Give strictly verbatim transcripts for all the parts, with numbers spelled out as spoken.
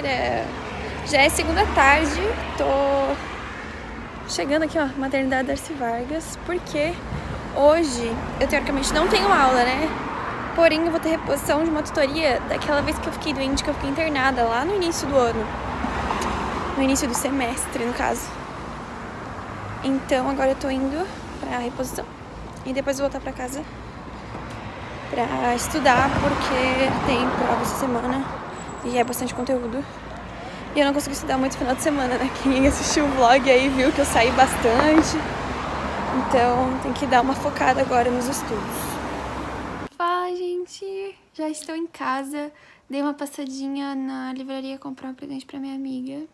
segunda-feira. Já é segunda tarde, tô chegando aqui, ó, maternidade Darcy Vargas, porque hoje eu teoricamente não tenho aula, né? Porém, eu vou ter reposição de uma tutoria daquela vez que eu fiquei doente, que eu fiquei internada lá no início do ano. No início do semestre, no caso. Então, agora eu tô indo pra reposição e depois vou voltar pra casa pra estudar, porque tem prova essa semana e é bastante conteúdo. E eu não consegui estudar muito no final de semana, né? Quem assistiu o vlog aí viu que eu saí bastante. Então, tem que dar uma focada agora nos estudos. Fala, gente! Já estou em casa. Dei uma passadinha na livraria comprar um presente pra minha amiga.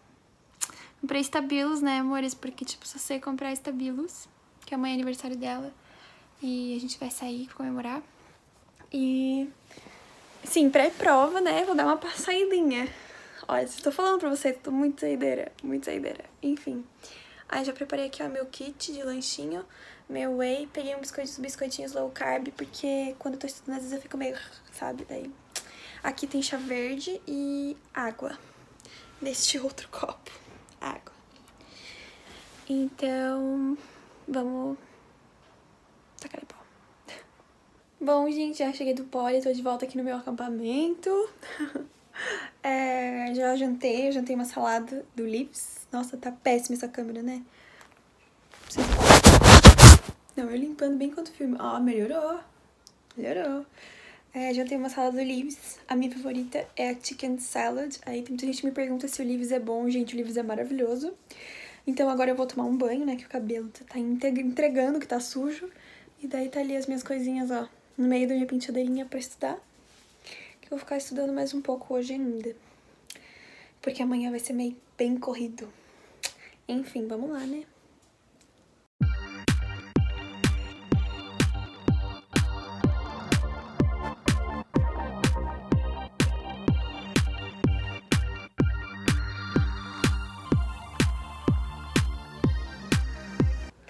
Comprei estabilos, né, amores? Porque, tipo, só sei comprar estabilos, que amanhã é aniversário dela. E a gente vai sair pra comemorar. E, sim, pré-prova, né, vou dar uma passadinha. Olha, estou falando pra vocês, tô muito saideira, muito saideira. Enfim, aí já preparei aqui, ó, meu kit de lanchinho, meu whey. Peguei um biscoito, uns biscoitinhos low carb, porque quando eu tô estudando, às vezes eu fico meio, sabe, daí. Aqui tem chá verde e água, neste outro copo, água. Então, vamos tacar de pau. Bom, gente, já cheguei do pole, tô de volta aqui no meu acampamento. É, já jantei, jantei uma salada do Leaves. Nossa, tá péssima essa câmera, né? Não, eu limpando bem quanto filme. Ó, melhorou. Melhorou. É, jantei uma salada do Leaves. A minha favorita é a Chicken Salad. Aí tem muita gente que me pergunta se o Leaves é bom. Gente, o Leaves é maravilhoso. Então agora eu vou tomar um banho, né? Que o cabelo tá entregando, que tá sujo. E daí tá ali as minhas coisinhas, ó, no meio da minha penteadeirinha pra estudar. Que eu vou ficar estudando mais um pouco hoje ainda. Porque amanhã vai ser meio bem corrido. Enfim, vamos lá, né?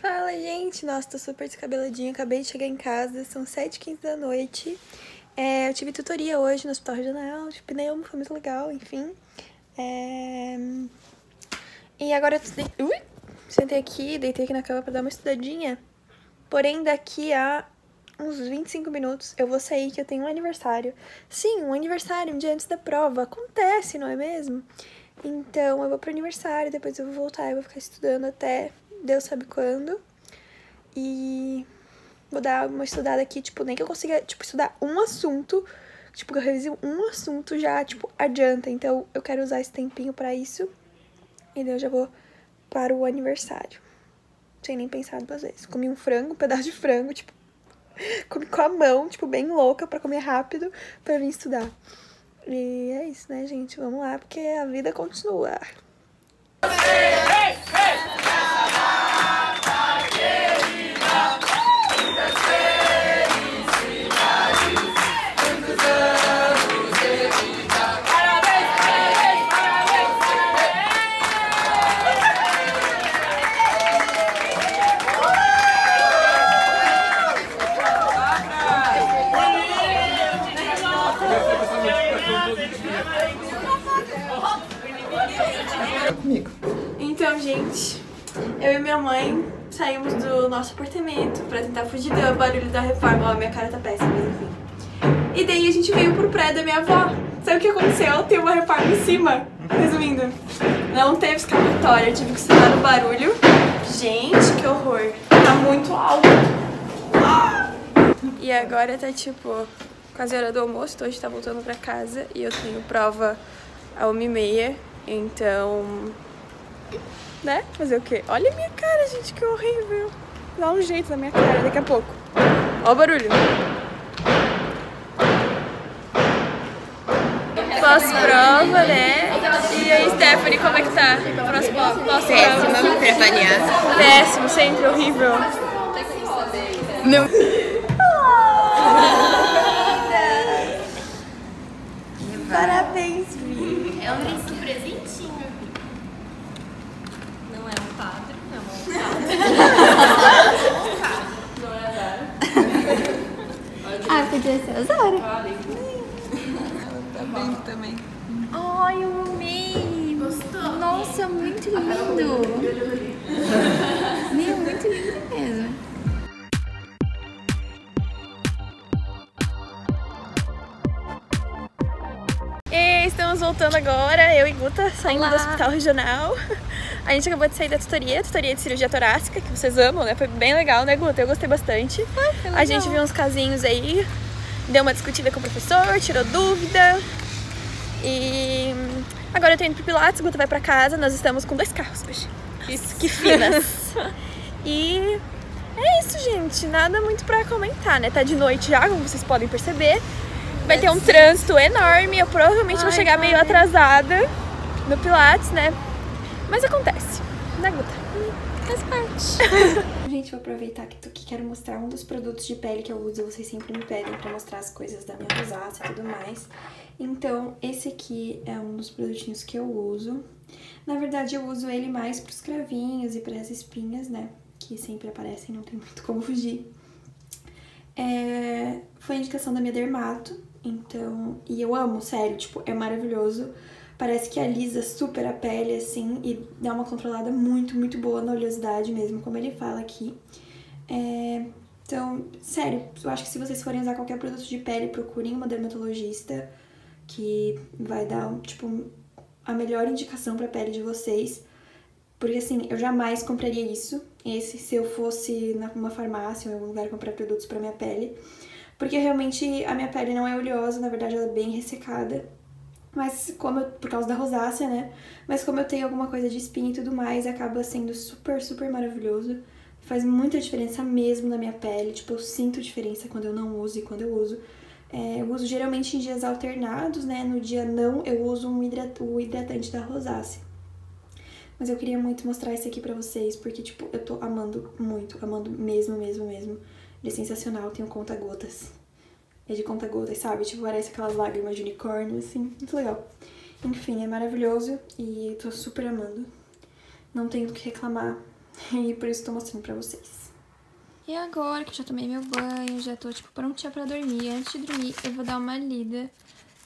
Fala, gente! Nossa, tô super descabeladinha. Acabei de chegar em casa. São sete e quinze da noite. É, eu tive tutoria hoje no hospital regional de pneumo, foi muito legal, enfim. É... E agora eu de... Ui! Sentei aqui, deitei aqui na cama pra dar uma estudadinha. Porém, daqui a uns vinte e cinco minutos eu vou sair, que eu tenho um aniversário. Sim, um aniversário, um dia antes da prova. Acontece, não é mesmo? Então, eu vou pro aniversário, depois eu vou voltar, eu vou ficar estudando até Deus sabe quando. E... vou dar uma estudada aqui, tipo, nem que eu consiga, tipo, estudar um assunto. Tipo, que eu revisei um assunto já, tipo, adianta. Então, eu quero usar esse tempinho pra isso. E daí eu já vou para o aniversário. Sem nem pensar duas vezes. Comi um frango, um pedaço de frango, tipo... comi com a mão, tipo, bem louca pra comer rápido, pra vir estudar. E é isso, né, gente? Vamos lá, porque a vida continua. Então, gente, eu e minha mãe saímos do nosso apartamento pra tentar fugir do barulho da reforma. Ó, minha cara tá péssima, mas enfim. E daí a gente veio pro prédio da minha avó. Sabe o que aconteceu? Tem uma reforma em cima. Resumindo, não teve escapatória, eu tive que estudar no barulho. Gente, que horror. Tá muito alto. Ah! E agora tá tipo quase a hora do almoço, hoje tá voltando pra casa e eu tenho prova a uma e meia. Então, né? Fazer o quê? Olha a minha cara, gente, que horrível. Dá um jeito na minha cara daqui a pouco. Ó o barulho. Pós-prova, né? E aí, Stephanie, como é que tá? Pós-prova. Péssima, não queria avaliar. Péssimo, sempre horrível. Não. Parabéns, Vi. É um presentinho. Não é um quadro, não é um quadro. Não é azar. Ah, podia ser azar. Tá bem também. Ai, eu amei. muito lindo. Meu, muito lindo mesmo. E estamos voltando agora, eu e Guta, saindo Olá. do hospital regional. A gente acabou de sair da tutoria, tutoria de cirurgia torácica, que vocês amam, né? Foi bem legal, né, Guta? Eu gostei bastante. Ai, foi legal. A gente viu uns casinhos aí, deu uma discutida com o professor, tirou dúvida. E agora eu tô indo pro Pilates, Guta vai pra casa, nós estamos com dois carros hoje. Isso, que finas! E é isso, gente. Nada muito pra comentar, né? Tá de noite já, como vocês podem perceber. Vai ter um trânsito enorme. Eu provavelmente ai, vou chegar ai. meio atrasada no Pilates, né? Mas acontece, né, Guta? Hum, faz parte. Gente, vou aproveitar que, que quero mostrar um dos produtos de pele que eu uso. Vocês sempre me pedem pra mostrar as coisas da minha rosácea e tudo mais. Então, esse aqui é um dos produtinhos que eu uso. Na verdade, eu uso ele mais pros cravinhos e pras espinhas, né? Que sempre aparecem, não tem muito como fugir. É... Foi a indicação da minha dermato, então... E eu amo, sério, tipo, é maravilhoso. Parece que alisa super a pele, assim, e dá uma controlada muito, muito boa na oleosidade mesmo, como ele fala aqui. É... Então, sério, eu acho que se vocês forem usar qualquer produto de pele, procurem uma dermatologista, que vai dar, tipo... a melhor indicação pra pele de vocês, porque assim, eu jamais compraria isso, esse, se eu fosse numa farmácia ou em algum lugar comprar produtos pra minha pele, porque realmente a minha pele não é oleosa, na verdade ela é bem ressecada, mas como eu, por causa da rosácea, né, mas como eu tenho alguma coisa de espinha e tudo mais, acaba sendo super, super maravilhoso, faz muita diferença mesmo na minha pele, tipo, eu sinto diferença quando eu não uso e quando eu uso. É, eu uso geralmente em dias alternados, né? No dia não, eu uso um hidrat o hidratante da rosácea. Mas eu queria muito mostrar esse aqui pra vocês, porque, tipo, eu tô amando muito, amando mesmo, mesmo, mesmo. Ele é sensacional, tem um conta-gotas. É de conta-gotas, sabe? Tipo, parece aquelas lágrimas de unicórnio, assim. Muito legal. Enfim, é maravilhoso e tô super amando. Não tenho o que reclamar e por isso tô mostrando pra vocês. E agora que eu já tomei meu banho, já tô, tipo, prontinha pra dormir. Antes de dormir, eu vou dar uma lida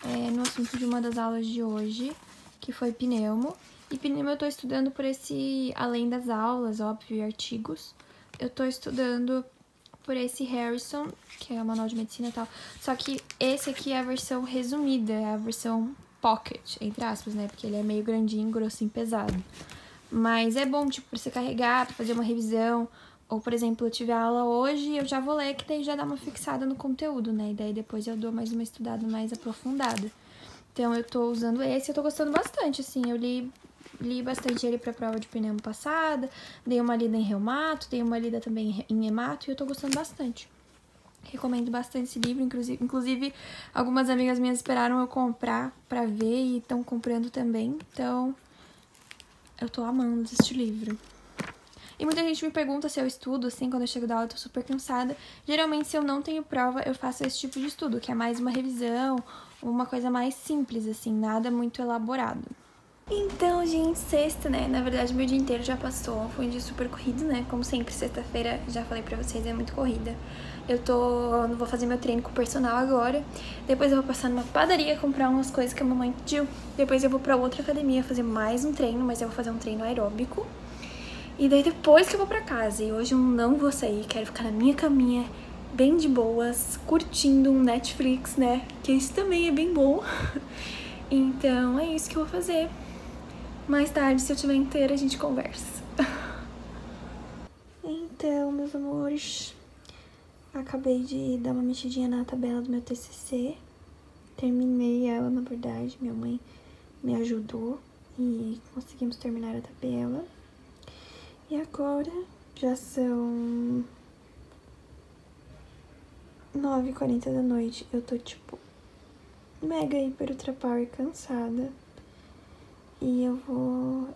é, no assunto de uma das aulas de hoje, que foi pneumo. E pneumo eu tô estudando por esse, além das aulas, óbvio, e artigos, eu tô estudando por esse Harrison, que é o manual de medicina e tal. Só que esse aqui é a versão resumida, é a versão pocket, entre aspas, né? Porque ele é meio grandinho, grossinho, pesado. Mas é bom, tipo, pra você carregar, pra fazer uma revisão... Ou, por exemplo, eu tive a aula hoje, eu já vou ler, que daí já dá uma fixada no conteúdo, né? E daí depois eu dou mais uma estudada mais aprofundada. Então eu tô usando esse, eu tô gostando bastante, assim. Eu li, li bastante ele pra prova de pneumo passada, dei uma lida em reumato, dei uma lida também em hemato e eu tô gostando bastante. Recomendo bastante esse livro, inclusive, inclusive algumas amigas minhas esperaram eu comprar pra ver e estão comprando também. Então eu tô amando este livro. E muita gente me pergunta se eu estudo, assim, quando eu chego da aula eu tô super cansada. Geralmente, se eu não tenho prova, eu faço esse tipo de estudo, que é mais uma revisão, uma coisa mais simples, assim, nada muito elaborado. Então, gente, sexta, né? Na verdade, meu dia inteiro já passou, foi um dia super corrido, né? Como sempre, sexta-feira, já falei pra vocês, é muito corrida. Eu tô... vou fazer meu treino com o personal agora, depois eu vou passar numa padaria, comprar umas coisas que a mamãe pediu, depois eu vou pra outra academia fazer mais um treino, mas eu vou fazer um treino aeróbico. E daí depois que eu vou pra casa, e hoje eu não vou sair, quero ficar na minha caminha, bem de boas, curtindo um Netflix, né? Que isso também é bem bom. Então é isso que eu vou fazer. Mais tarde, se eu tiver inteira, a gente conversa. Então, meus amores, acabei de dar uma mexidinha na tabela do meu T C C. Terminei ela, na verdade, minha mãe me ajudou e conseguimos terminar a tabela. E agora já são nove e quarenta da noite, eu tô tipo mega, hiper, ultra power cansada e eu vou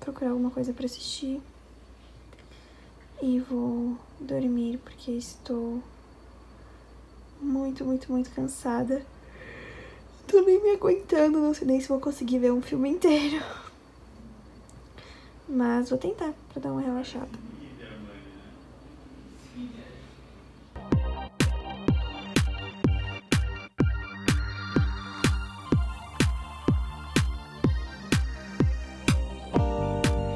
procurar alguma coisa pra assistir e vou dormir porque estou muito, muito, muito cansada. Tô nem me aguentando, não sei nem se vou conseguir ver um filme inteiro. Mas vou tentar pra dar uma relaxada.